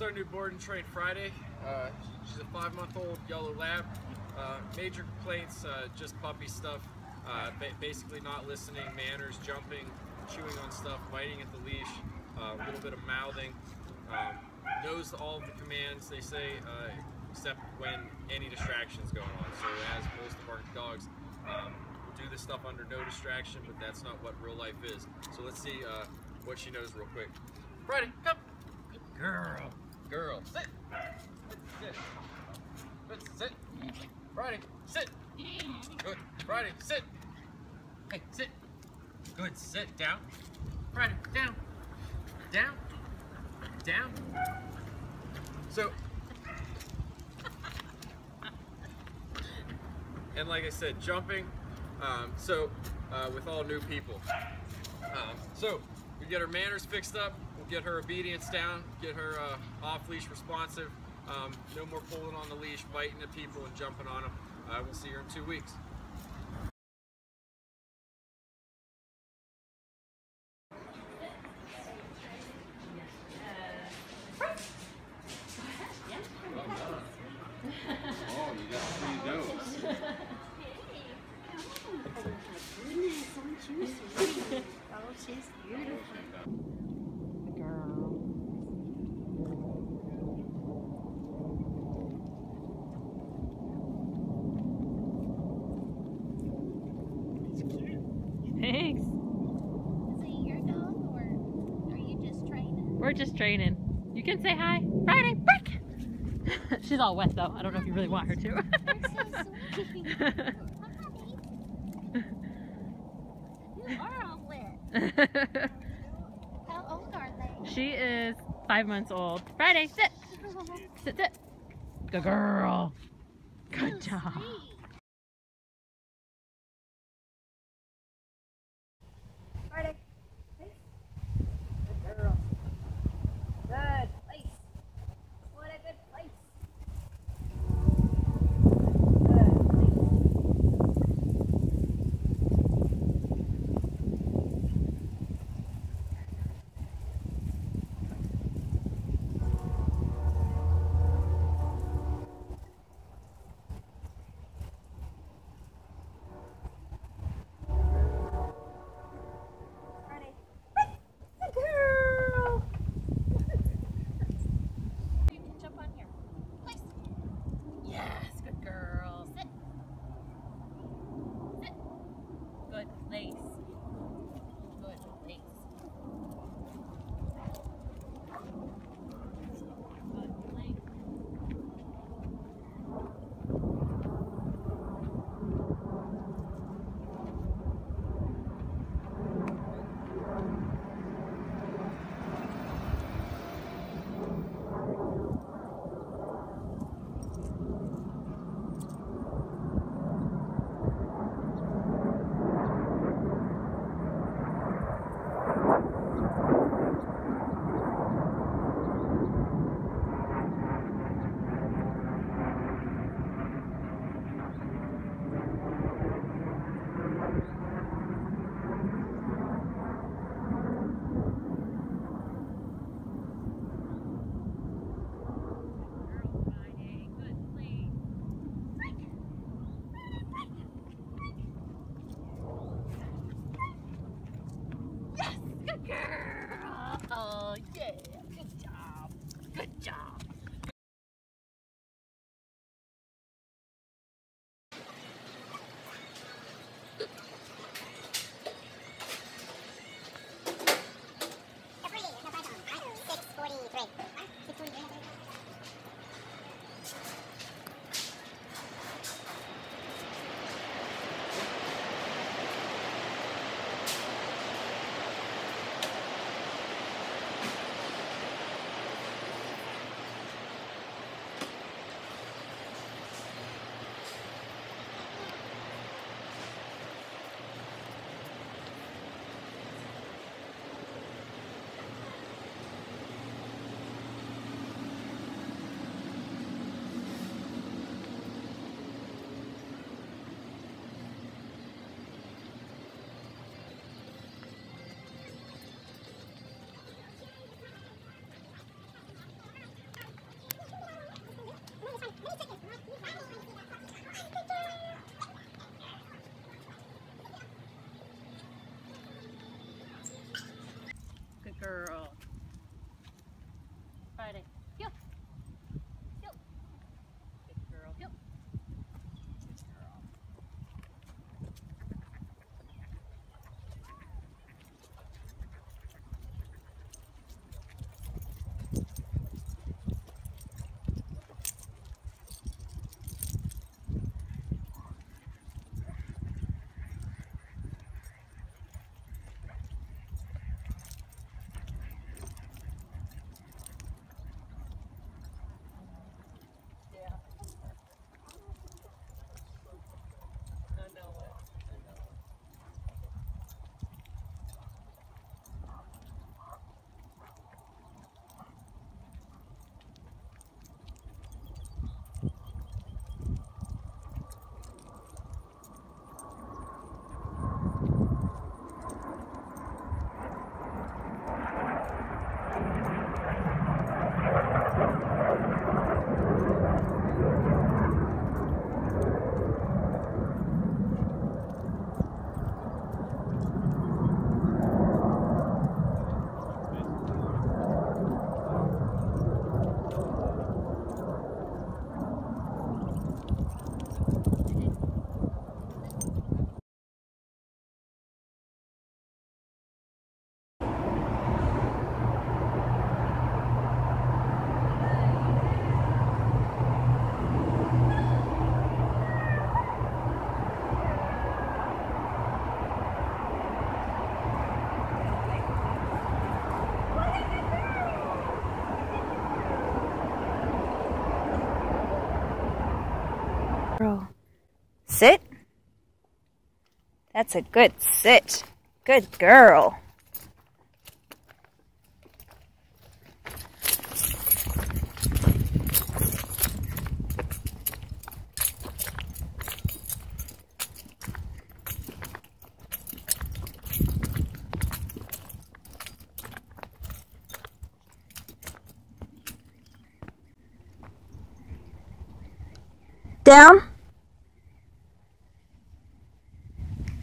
It's our new board and train Friday. She's a 5-month-old yellow lab. Major complaints, just puppy stuff. Basically not listening, manners, jumping, chewing on stuff, biting at the leash, a little bit of mouthing. Knows all of the commands, they say, except when any distraction's going on. So as most of our dogs, do this stuff under no distraction, but that's not what real life is. So let's see what she knows real quick. Friday, come! Good girl. Girl, sit. Sit. Sit. Friday, sit. Good. Friday, sit. Hey, sit. Good. Sit down. Friday, down. Down. Down. So, and like I said, jumping. With all new people. We get her manners fixed up, we'll get her obedience down, get her off-leash responsive, no more pulling on the leash, biting at people and jumping on them. We'll see her in 2 weeks. Oh, you got 3 does. Oh, she's beautiful. Girl. It's cute. Thanks. Is it your dog or are you just training? We're just training. You can say hi. Friday, break! She's all wet though. I don't know if you really want her to. How old are they? She is 5 months old. Friday, sit! Sit, sit! Good girl! Good job! Friday, place. Good girl. Good place. What a good place. girl. Friday. Heel. Heel. Good girl. Heel. Good girl. Sit. That's a good sit. Good girl. Down.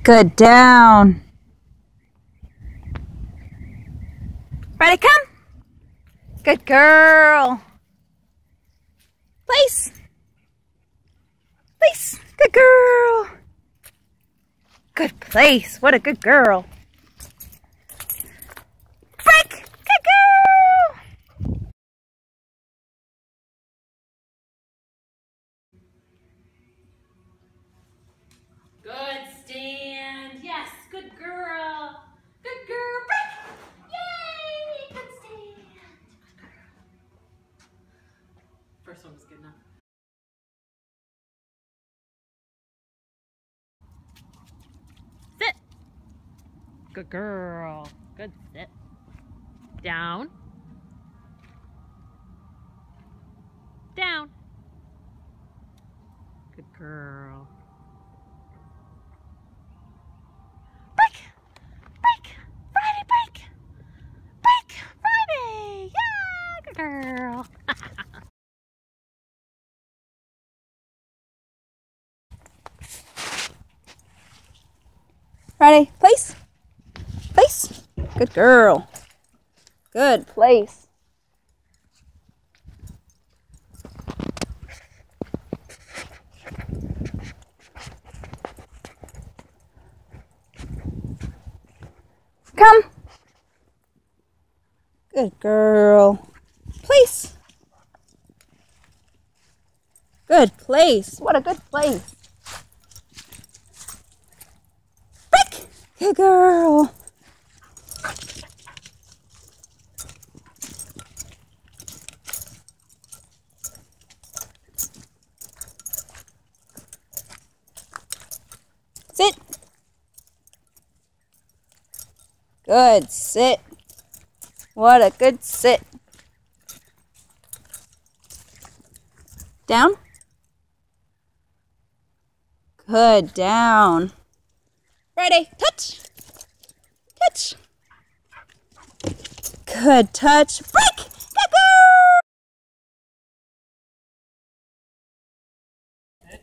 Good, down. Ready, come. Good girl. Place. Place. Good girl. Good place. What a good girl. Break. Good girl. Good stand. Good girl. Good girl. Break. Yay. Good stand. Good girl. First one was good enough. Sit. Good girl. Good sit. Down. Down. Good girl. Girl. Ready, place. Place. Good girl. Good place. Come. Good girl. Place. Good place. What a good place. Break. Good girl. Sit. Good sit. What a good sit. Down. Good, down. Friday, touch. Touch. Good touch. Break. Good girl. Sit.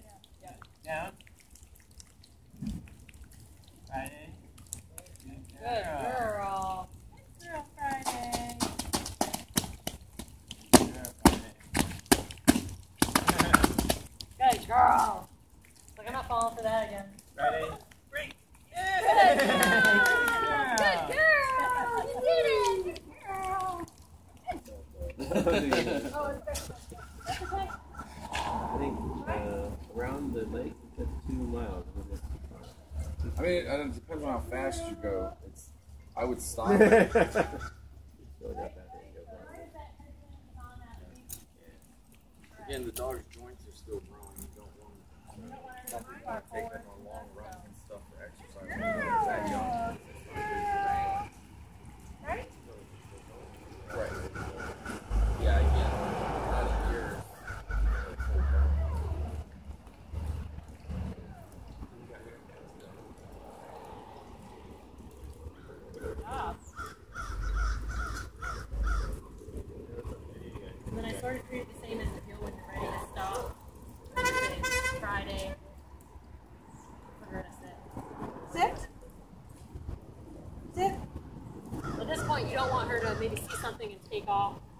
Down. Friday. Good girl. Good girl, Friday. I think around the lake it took 2 miles. I mean, it depends on how fast you go. It's, I would stop. Again, the dog's joints are still growing. You don't want to take them on long runs and stuff for exercise. No. Right? Right. Yeah, I get it. And then I sort of treated the same as if you were ready to stop. Friday. Put her in a sit. Sit? Sit? At this point, you don't want her to maybe see something and take off.